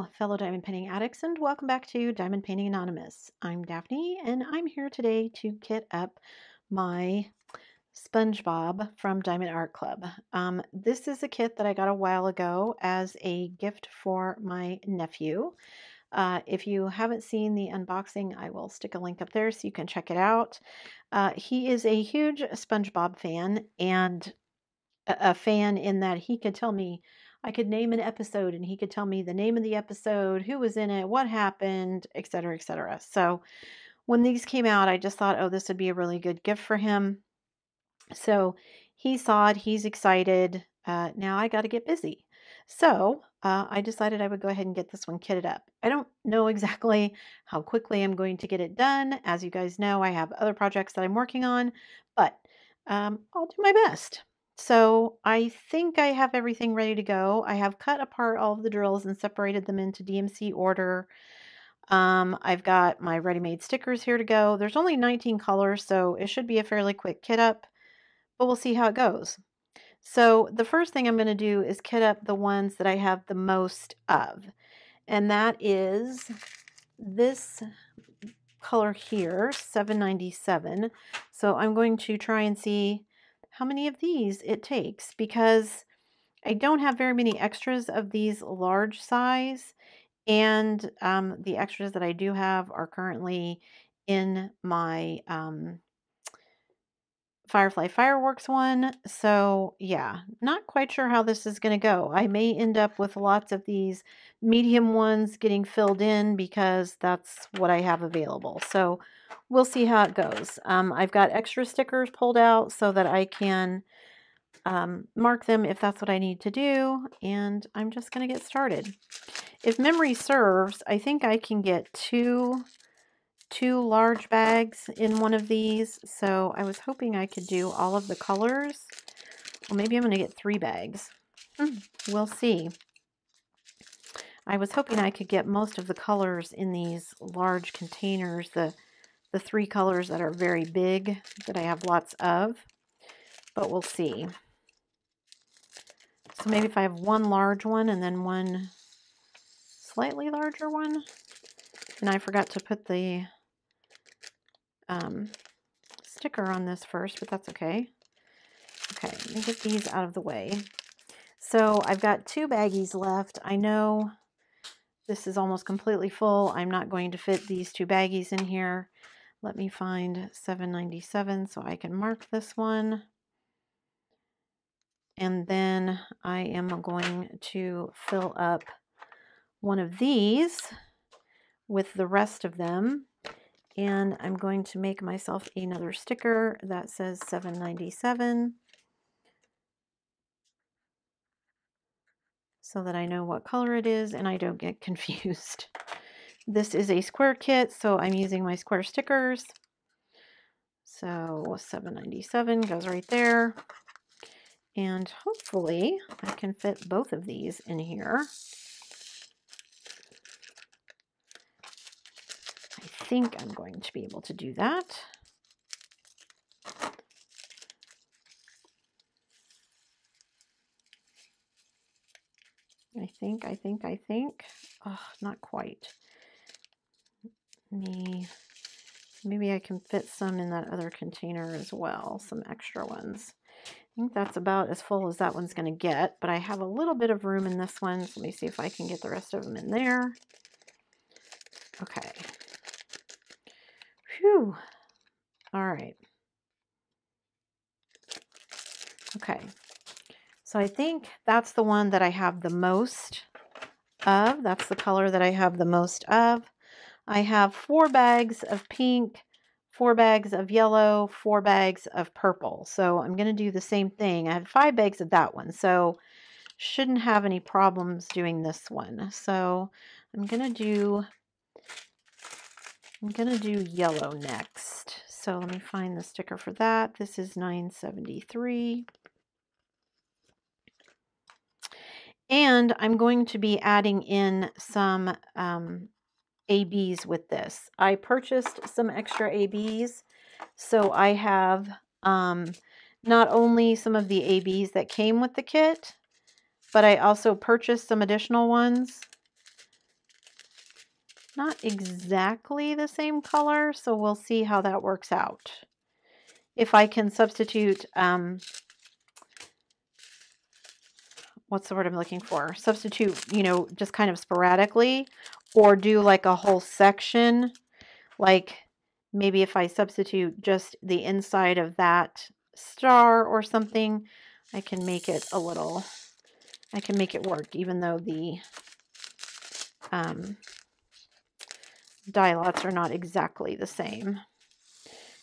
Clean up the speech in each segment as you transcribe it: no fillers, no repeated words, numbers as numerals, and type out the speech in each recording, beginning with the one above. Hello, fellow diamond painting addicts, and welcome back to Diamond Painting Anonymous. I'm Daphne, and I'm here today to kit up my SpongeBob from Diamond Art Club. This is a kit that I got a while ago as a gift for my nephew. If you haven't seen the unboxing, I will stick a link up there so you can check it out. He is a huge SpongeBob fan, and a fan in that he could tell me, I could name an episode and he could tell me the name of the episode, who was in it, what happened, etc., etc. So when these came out, I just thought, oh, this would be a really good gift for him. So he saw it. He's excited. Now I got to get busy. So I decided I would go ahead and get this one kitted up. I don't know exactly how quickly I'm going to get it done. As you guys know, I have other projects that I'm working on, but I'll do my best. So I think I have everything ready to go. I have cut apart all of the drills and separated them into DMC order. I've got my ready-made stickers here to go. There's only 19 colors, so it should be a fairly quick kit up, but we'll see how it goes. So the first thing I'm going to do is kit up the ones that I have the most of, and that is this color here, 797. So I'm going to try and see how many of these it takes, because I don't have very many extras of these large size, and the extras that I do have are currently in my Firefly Fireworks one. So yeah, not quite sure how this is going to go. I may end up with lots of these medium ones getting filled in because that's what I have available. So we'll see how it goes. I've got extra stickers pulled out so that I can mark them if that's what I need to do. And I'm just going to get started. If memory serves, I think I can get two large bags in one of these. So I was hoping I could do all of the colors. Well, maybe I'm going to get three bags. We'll see. I was hoping I could get most of the colors in these large containers, the three colors that are very big that I have lots of, but we'll see. So maybe if I have one large one and then one slightly larger one. And I forgot to put the sticker on this first, but that's okay. Okay, let me get these out of the way. So I've got two baggies left. I know this is almost completely full. I'm not going to fit these two baggies in here. Let me find 797 so I can mark this one. And then I am going to fill up one of these with the rest of them. And I'm going to make myself another sticker that says 797 so that I know what color it is and I don't get confused. This is a square kit, so I'm using my square stickers. So 797 goes right there. And hopefully I can fit both of these in here. I think I'm going to be able to do that. I think. Oh, not quite. Maybe I can fit some in that other container as well, some extra ones. I think that's about as full as that one's going to get, but I have a little bit of room in this one. So let me see if I can get the rest of them in there. Okay. Whew. All right. Okay. So I think that's the one that I have the most of. That's the color that I have the most of. I have 4 bags of pink, 4 bags of yellow, 4 bags of purple. So I'm going to do the same thing. I had 5 bags of that one, so shouldn't have any problems doing this one. So I'm going to do yellow next. So let me find the sticker for that. This is 973. And I'm going to be adding in some ABs with this. I purchased some extra ABs. So I have not only some of the ABs that came with the kit, but I also purchased some additional ones. not exactly the same color, so we'll see how that works out. If I can substitute, what's the word I'm looking for? Substitute, you know, just kind of sporadically, or do like a whole section. Like maybe if I substitute just the inside of that star or something, I can make it a little, I can make it work, even though the die lots are not exactly the same.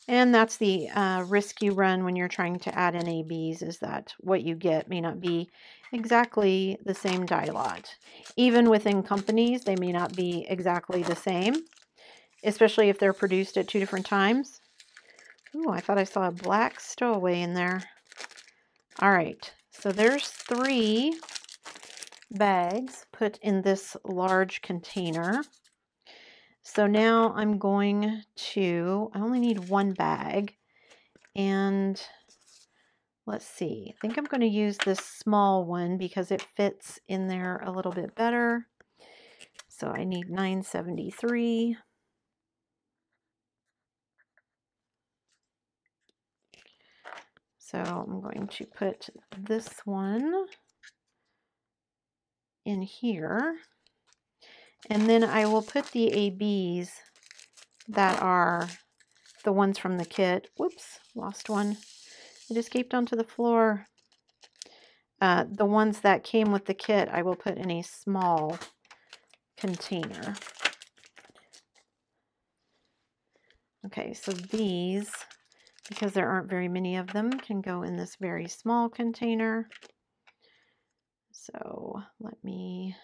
And that's the risk you run when you're trying to add in ABs, is that what you get may not be exactly the same die lot. Even within companies, they may not be exactly the same, especially if they're produced at two different times. Ooh, I thought I saw a black stowaway in there. All right, so there's 3 bags put in this large container. So now I'm going to, I only need 1 bag, and let's see, I think I'm going to use this small one because it fits in there a little bit better. So I need 973. So I'm going to put this one in here. And then I will put the ABs that are the ones from the kit. Whoops, lost one. It escaped onto the floor. The ones that came with the kit, I will put in a small container. Okay, so these, because there aren't very many of them, can go in this very small container. So let me...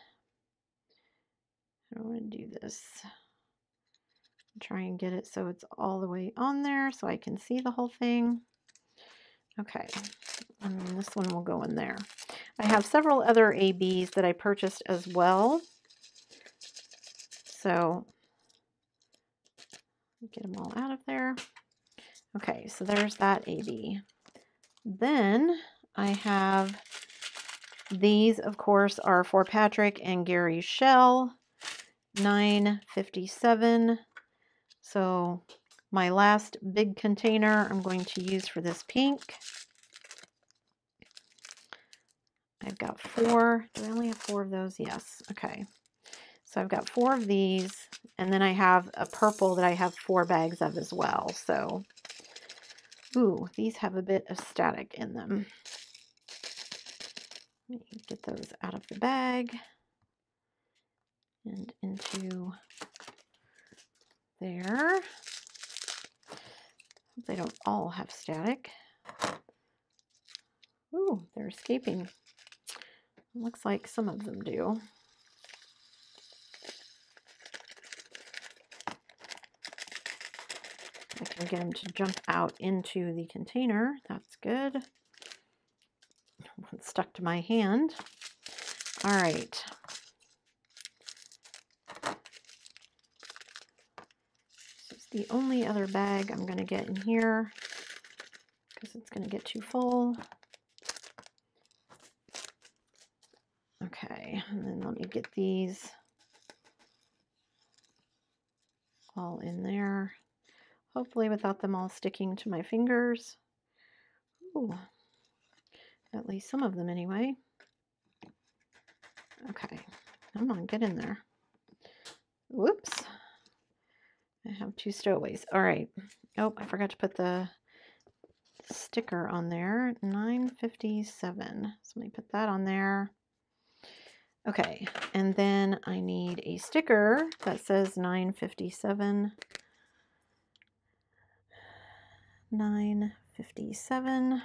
I don't want to do this. Try and get it so it's all the way on there so I can see the whole thing. Okay, and then this one will go in there. I have several other ABs that I purchased as well. So get them all out of there. Okay, so there's that AB. Then I have these, of course, are for Patrick and Gary Shell. 957. So my last big container I'm going to use for this pink. I've got 4. Do I only have 4 of those? Yes. Okay. So I've got 4 of these, and then I have a purple that I have 4 bags of as well. So, ooh, these have a bit of static in them. Let me get those out of the bag and into there. Hope they don't all have static. Ooh, they're escaping. Looks like some of them do. I can get them to jump out into the container. That's good. It's stuck to my hand. All right. The only other bag I'm going to get in here because it's going to get too full. Okay, and then let me get these all in there, hopefully without them all sticking to my fingers. Ooh, at least some of them anyway. Okay, come on, get in there. Whoops. I have 2 stowaways. All right. Oh, I forgot to put the sticker on there. 957. So let me put that on there. Okay. And then I need a sticker that says 957. 957.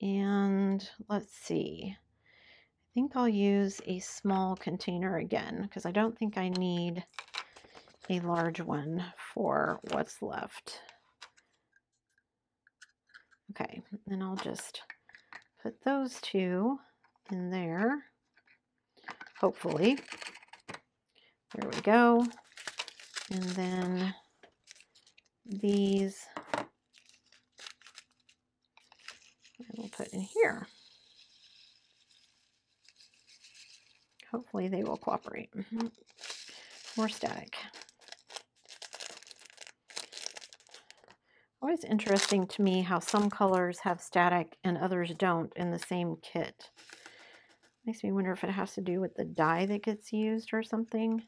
And let's see. I think I'll use a small container again because I don't think I need a large one for what's left. Okay, then I'll just put those 2 in there, hopefully. There we go. And then these I will put in here. Hopefully they will cooperate. More static. Always interesting to me how some colors have static and others don't in the same kit. Makes me wonder if it has to do with the dye that gets used or something.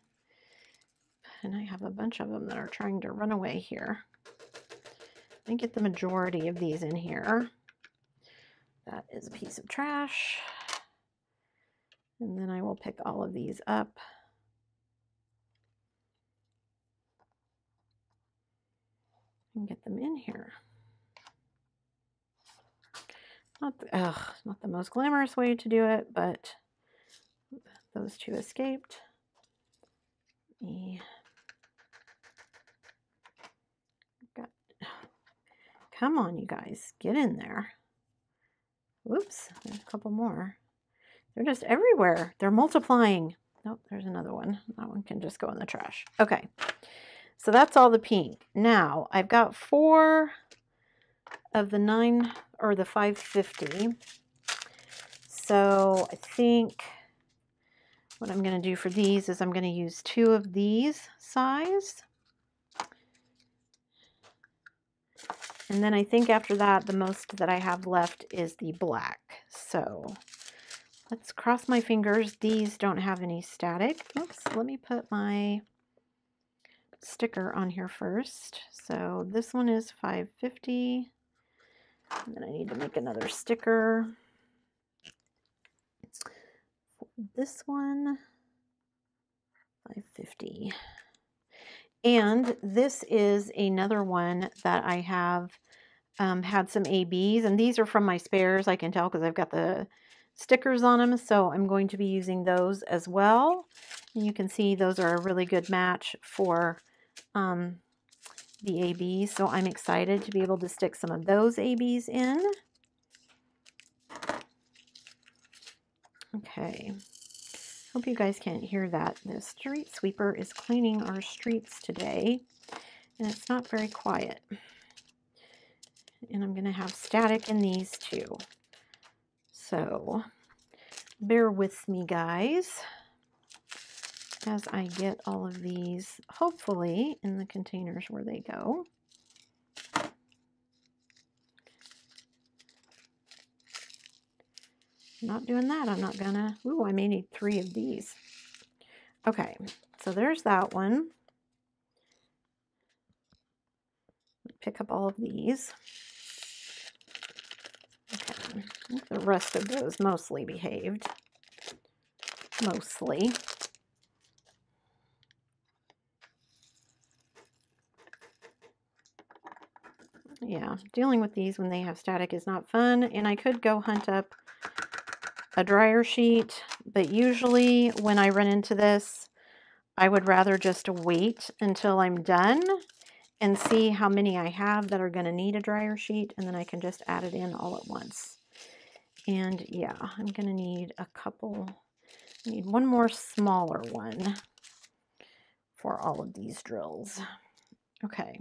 And I have a bunch of them that are trying to run away here. Let me get the majority of these in here. That is a piece of trash. And then I will pick all of these up. And get them in here. Not the most glamorous way to do it, but those two escaped. Come on, you guys, get in there. Whoops, there's a couple more. They're just everywhere. They're multiplying. Nope, there's another one. That one can just go in the trash. Okay, so that's all the pink. Now I've got 4 of the 9 or the 550. So I think what I'm going to do for these is I'm going to use 2 of these size. And then I think after that, the most that I have left is the black. So let's cross my fingers. These don't have any static. Oops, let me put my sticker on here first. So this one is 550. And then I need to make another sticker. This one, 550. And this is another one that I have had some ABs, and these are from my spares. I can tell because I've got the stickers on them, so I'm going to be using those as well. And you can see those are a really good match for the ABs, so I'm excited to be able to stick some of those ABs in. Okay, hope you guys can't hear that. The street sweeper is cleaning our streets today, and it's not very quiet. And I'm going to have static in these too. So bear with me, guys, as I get all of these, hopefully, in the containers where they go. Not doing that. I'm not gonna. Ooh, I may need 3 of these. Okay, so there's that one. Pick up all of these. Okay, I think the rest of those mostly behaved. Mostly. Yeah, dealing with these when they have static is not fun, and I could go hunt up a dryer sheet, but usually when I run into this, I would rather just wait until I'm done and see how many I have that are going to need a dryer sheet, and then I can just add it in all at once. And yeah, I'm going to need a couple. I need one more smaller one for all of these drills. Okay,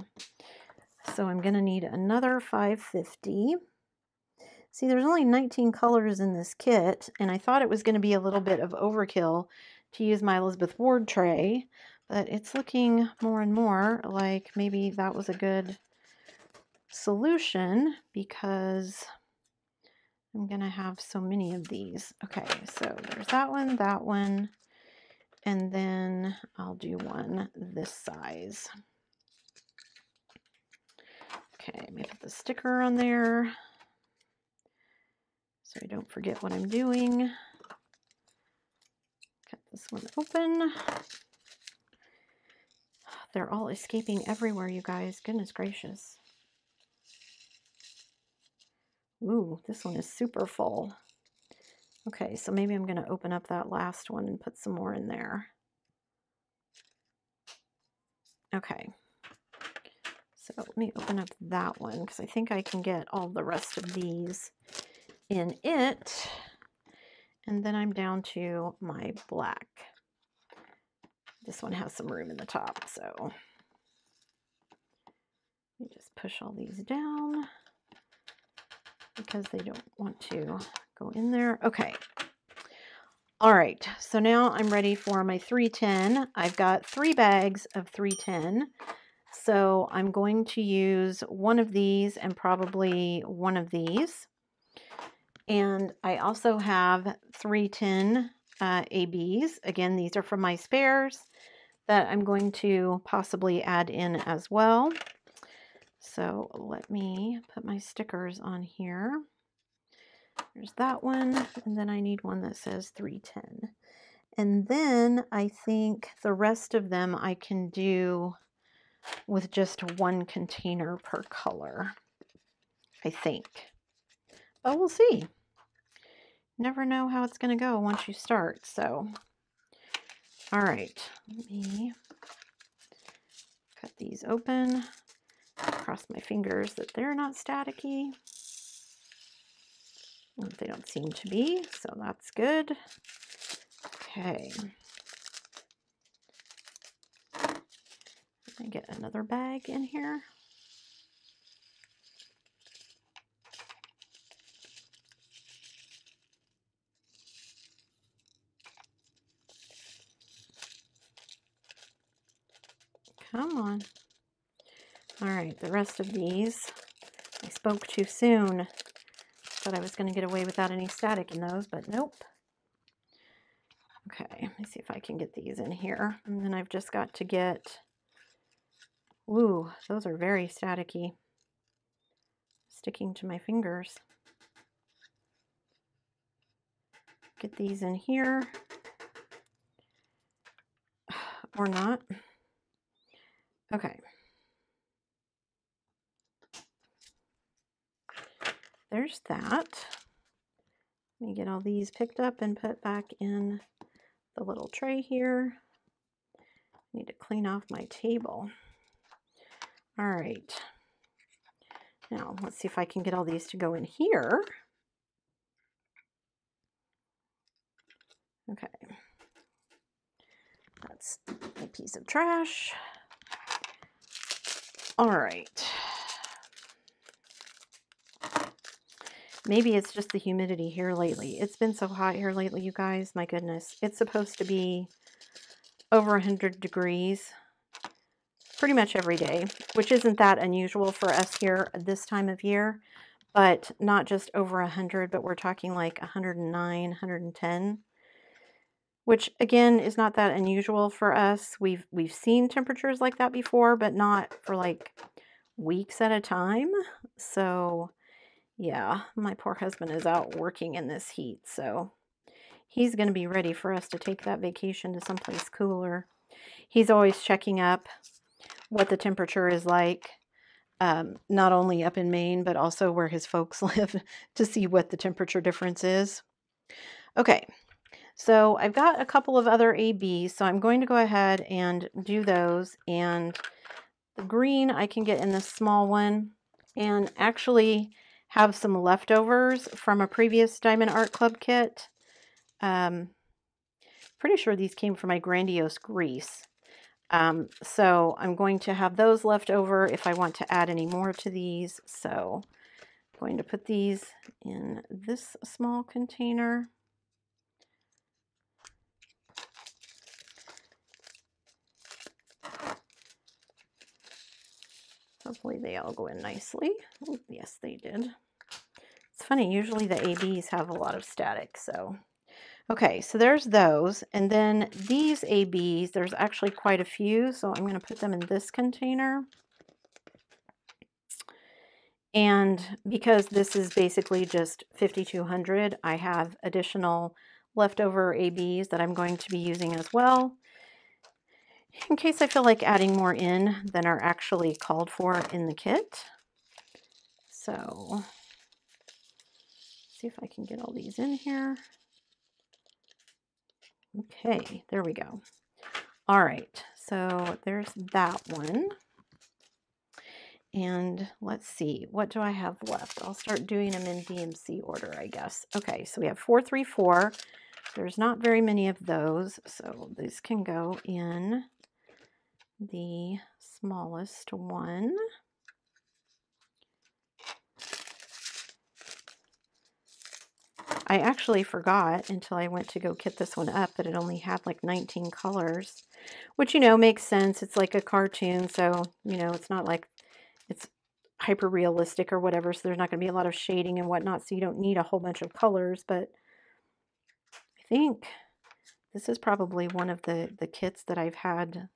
so I'm going to need another 550. See, there's only 19 colors in this kit, and I thought it was going to be a little bit of overkill to use my Elizabeth Ward tray, but it's looking more and more like maybe that was a good solution because I'm going to have so many of these. Okay, so there's that one, and then I'll do one this size. Okay, let me put the sticker on there. So I don't forget what I'm doing. Cut this one open. They're all escaping everywhere, you guys. Goodness gracious. Ooh, this one is super full. Okay, so maybe I'm going to open up that last one and put some more in there. Okay. So let me open up that one because I think I can get all the rest of these in it, and then I'm down to my black. This one has some room in the top, so let me just push all these down because they don't want to go in there. Okay, All right, so now I'm ready for my 310. I've got 3 bags of 310. So I'm going to use one of these and probably one of these. And I also have 310 ABs. Again, these are from my spares that I'm going to possibly add in as well. So let me put my stickers on here. There's that one, and then I need one that says 310. And then I think the rest of them I can do with just one container per color, I think. But we'll see. Never know how it's going to go once you start, so. All right, let me cut these open. Cross my fingers that they're not staticky. They don't seem to be, so that's good. Okay. Let me get another bag in here. Come on. All right, the rest of these, I spoke too soon. Thought I was going to get away without any static in those, but nope. Okay, let me see if I can get these in here. And then I've just got to get, ooh, those are very staticky. Sticking to my fingers. Get these in here. Or not. Okay. There's that. Let me get all these picked up and put back in the little tray here. I need to clean off my table. All right. Now, let's see if I can get all these to go in here. Okay. That's a piece of trash. All right. Maybe it's just the humidity here lately. It's been so hot here lately, you guys. My goodness. It's supposed to be over 100 degrees pretty much every day, which isn't that unusual for us here this time of year, but not just over 100, but we're talking like 109, 110, which again is not that unusual for us. We've seen temperatures like that before, but not for like weeks at a time. So yeah, my poor husband is out working in this heat, so he's going to be ready for us to take that vacation to someplace cooler. He's always checking up what the temperature is like, not only up in Maine, but also where his folks live to see what the temperature difference is. Okay, so I've got a couple of other ABs, so I'm going to go ahead and do those. And the green I can get in this small one, and actually have some leftovers from a previous Diamond Art Club kit. Pretty sure these came from my Grandiose Grease. So I'm going to have those left over if I want to add any more to these. So I'm going to put these in this small container. Hopefully they all go in nicely. Ooh, yes, they did. It's funny, usually the ABs have a lot of static, so. Okay, so there's those. And then these ABs, there's actually quite a few, so I'm gonna put them in this container. And because this is basically just 5,200, I have additional leftover ABs that I'm going to be using as well, in case I feel like adding more in than are actually called for in the kit. So, see if I can get all these in here. Okay, there we go. All right, so there's that one. And let's see, what do I have left? I'll start doing them in DMC order, I guess. Okay, so we have 434. There's not very many of those, so these can go in the smallest one. I actually forgot until I went to go kit this one up that it only had like 19 colors, which, you know, makes sense. It's like a cartoon, so, you know, it's not like it's hyper realistic or whatever, so there's not going to be a lot of shading and whatnot, so you don't need a whole bunch of colors. But I think this is probably one of the kits that I've had,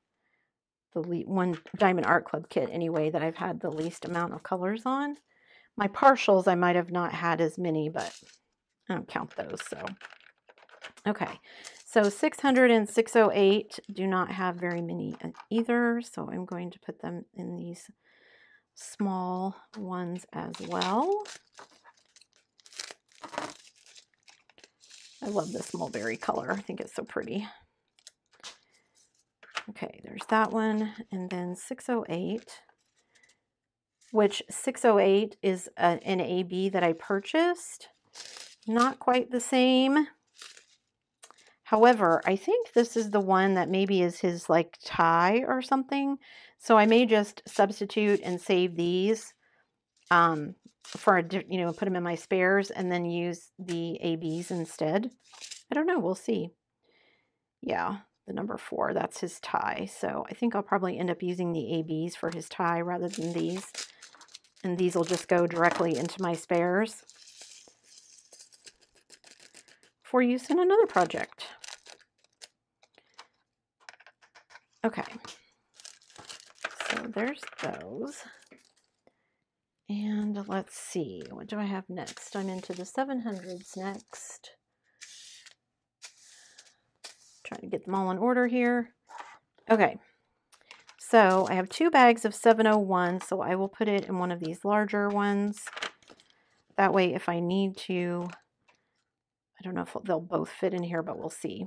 one Diamond Art Club kit anyway, that I've had the least amount of colors on. My partials, I might have not had as many, but I don't count those. So, okay. So 600 and 608 do not have very many either. So I'm going to put them in these small ones as well. I love this mulberry color. I think it's so pretty. Okay, there's that one. And then 608, which 608 is an AB that I purchased. Not quite the same. However, I think this is the one that maybe is his like tie or something. So I may just substitute and save these for, you know, put them in my spares and then use the ABs instead. I don't know. We'll see. Yeah. The number 4, that's his tie. So I think I'll probably end up using the ABs for his tie rather than these. And these will just go directly into my spares for use in another project. Okay. So there's those. And let's see, what do I have next? I'm into the 700s next. Trying to get them all in order here. Okay, so I have 2 bags of 701, so I will put it in one of these larger ones. That way, if I need to, I don't know if they'll both fit in here, but we'll see.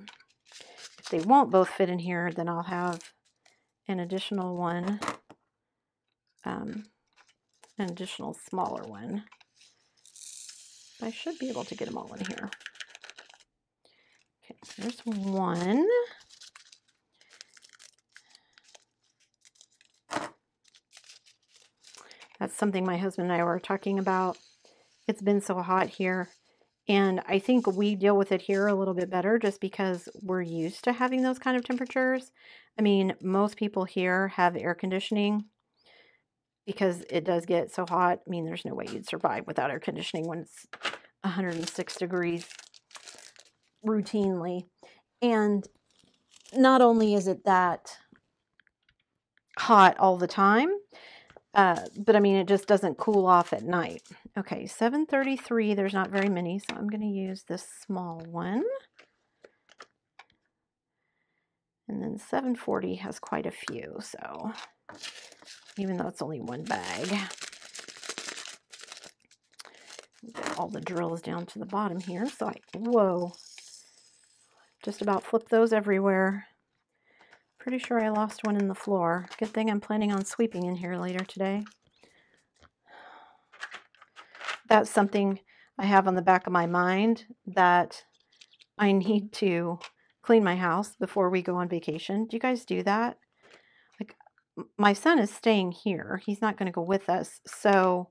If they won't both fit in here, then I'll have an additional one, an additional smaller one. I should be able to get them all in here. Okay, there's one. That's something my husband and I were talking about. It's been so hot here, and I think we deal with it here a little bit better just because we're used to having those kind of temperatures. I mean, most people here have air conditioning because it does get so hot. I mean, there's no way you'd survive without air conditioning when it's 106 degrees. Routinely. And not only is it that hot all the time, but I mean, it just doesn't cool off at night. Okay, 733, there's not very many, so I'm going to use this small one. And then 740 has quite a few, so even though it's only one bag. Get all the drills down to the bottom here, so I, whoa. Just about flip those everywhere. Pretty sure I lost one in the floor. Good thing I'm planning on sweeping in here later today. That's something I have on the back of my mind, that I need to clean my house before we go on vacation. Do you guys do that? Like, my son is staying here. He's not going to go with us. So,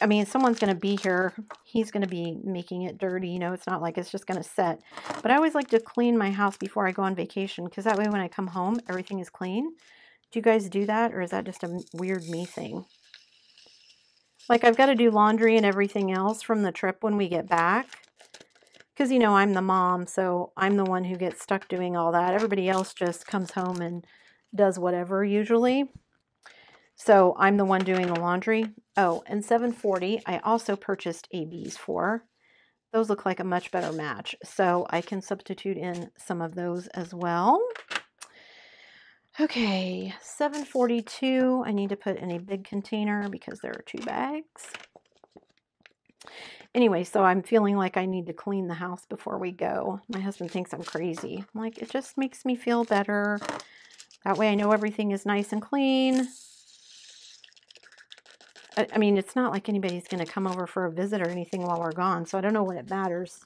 I mean, someone's going to be here. He's going to be making it dirty. You know, it's not like it's just going to set. But I always like to clean my house before I go on vacation, because that way when I come home, everything is clean. Do you guys do that, or is that just a weird me thing? Like, I've got to do laundry and everything else from the trip when we get back. Because, you know, I'm the mom, so I'm the one who gets stuck doing all that. Everybody else just comes home and does whatever usually. So I'm the one doing the laundry. Oh, and 740, I also purchased ABs for. Those look like a much better match, so I can substitute in some of those as well. Okay, 742, I need to put in a big container because there are 2 bags. Anyway, so I'm feeling like I need to clean the house before we go. My husband thinks I'm crazy. I'm like, it just makes me feel better. That way I know everything is nice and clean. I mean, it's not like anybody's going to come over for a visit or anything while we're gone, so I don't know when it matters,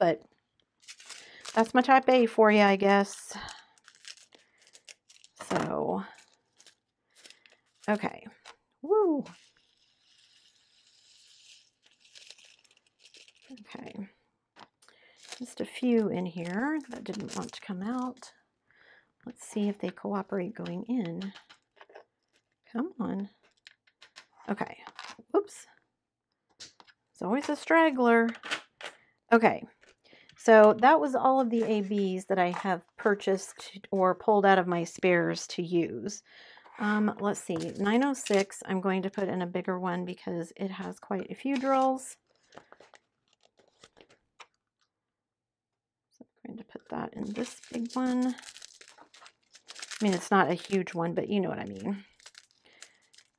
but that's my type A for you, I guess. So, okay. Woo! Okay, just a few in here that didn't want to come out. Let's see if they cooperate going in. Come on. Okay, whoops. It's always a straggler. Okay, so that was all of the ABs that I have purchased or pulled out of my spares to use. Let's see, 906, I'm going to put in a bigger one because it has quite a few drills. So I'm going to put that in this big one. I mean, it's not a huge one, but you know what I mean.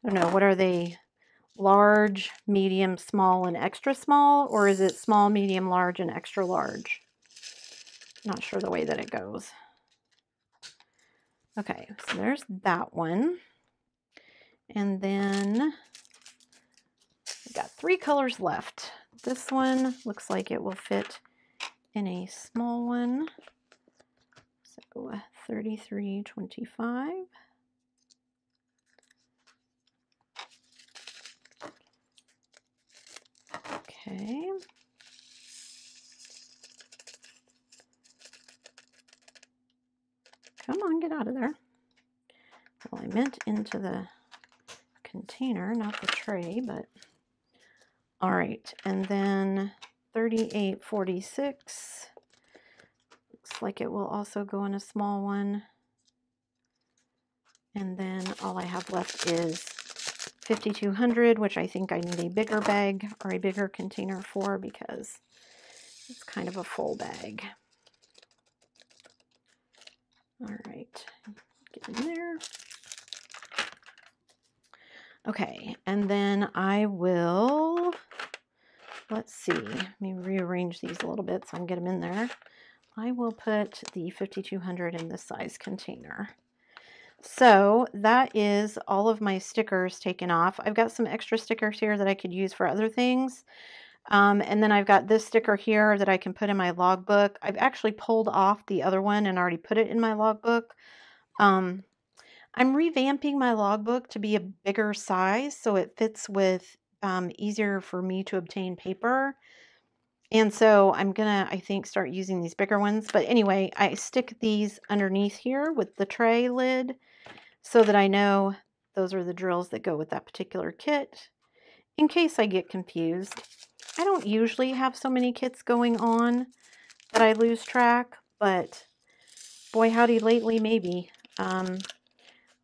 I don't know, what are they? Large, medium, small, and extra small? Or is it small, medium, large, and extra large? Not sure the way that it goes. Okay, so there's that one. And then we've got 3 colors left. This one looks like it will fit in a small one. So 3325. Okay. Come on, get out of there. Well, I meant into the container, not the tray, but all right. And then 3846. Looks like it will also go in a small one. And then all I have left is 5200, which I think I need a bigger bag or a bigger container for because it's kind of a full bag. All right, get in there. Okay, and then I will, let's see, let me rearrange these a little bit so I can get them in there. I will put the 5200 in this size container. So that is all of my stickers taken off. I've got some extra stickers here that I could use for other things. And then I've got this sticker here that I can put in my logbook. I've actually pulled off the other one and already put it in my logbook. I'm revamping my logbook to be a bigger size so it fits with easier for me to obtain paper. And so I'm gonna, I think, start using these bigger ones. But anyway, I stick these underneath here with the tray lid so that I know those are the drills that go with that particular kit in case I get confused. I don't usually have so many kits going on that I lose track, but boy howdy lately maybe.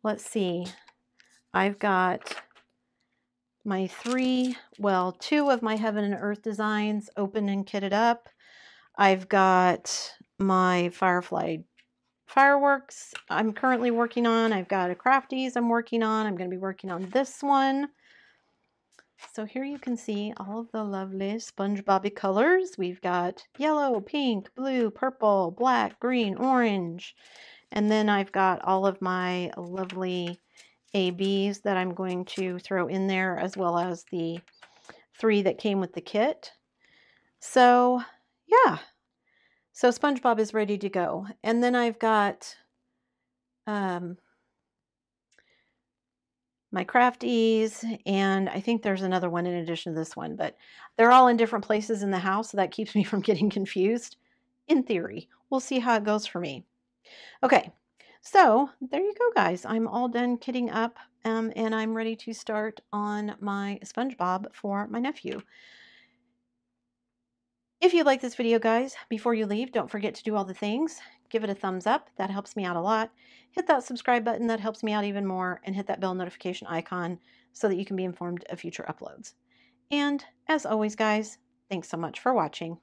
Let's see, I've got my 2 of my Heaven and Earth designs open and kitted up. I've got my Firefly Fireworks I'm currently working on. I've got a Crafties I'm working on. I'm going to be working on this one. So here you can see all of the lovely SpongeBob colors. We've got yellow, pink, blue, purple, black, green, orange. And then I've got all of my lovely ABs that I'm going to throw in there, as well as the 3 that came with the kit. So yeah, so SpongeBob is ready to go. And then I've got my Crafties, and I think there's another one in addition to this one, but they're all in different places in the house, so that keeps me from getting confused. In theory, we'll see how it goes for me. Okay, so there you go, guys. I'm all done kitting up, and I'm ready to start on my SpongeBob for my nephew. If you like this video, guys, before you leave, don't forget to do all the things. Give it a thumbs up. That helps me out a lot. Hit that subscribe button. That helps me out even more. And hit that bell notification icon so that you can be informed of future uploads. And as always, guys, thanks so much for watching.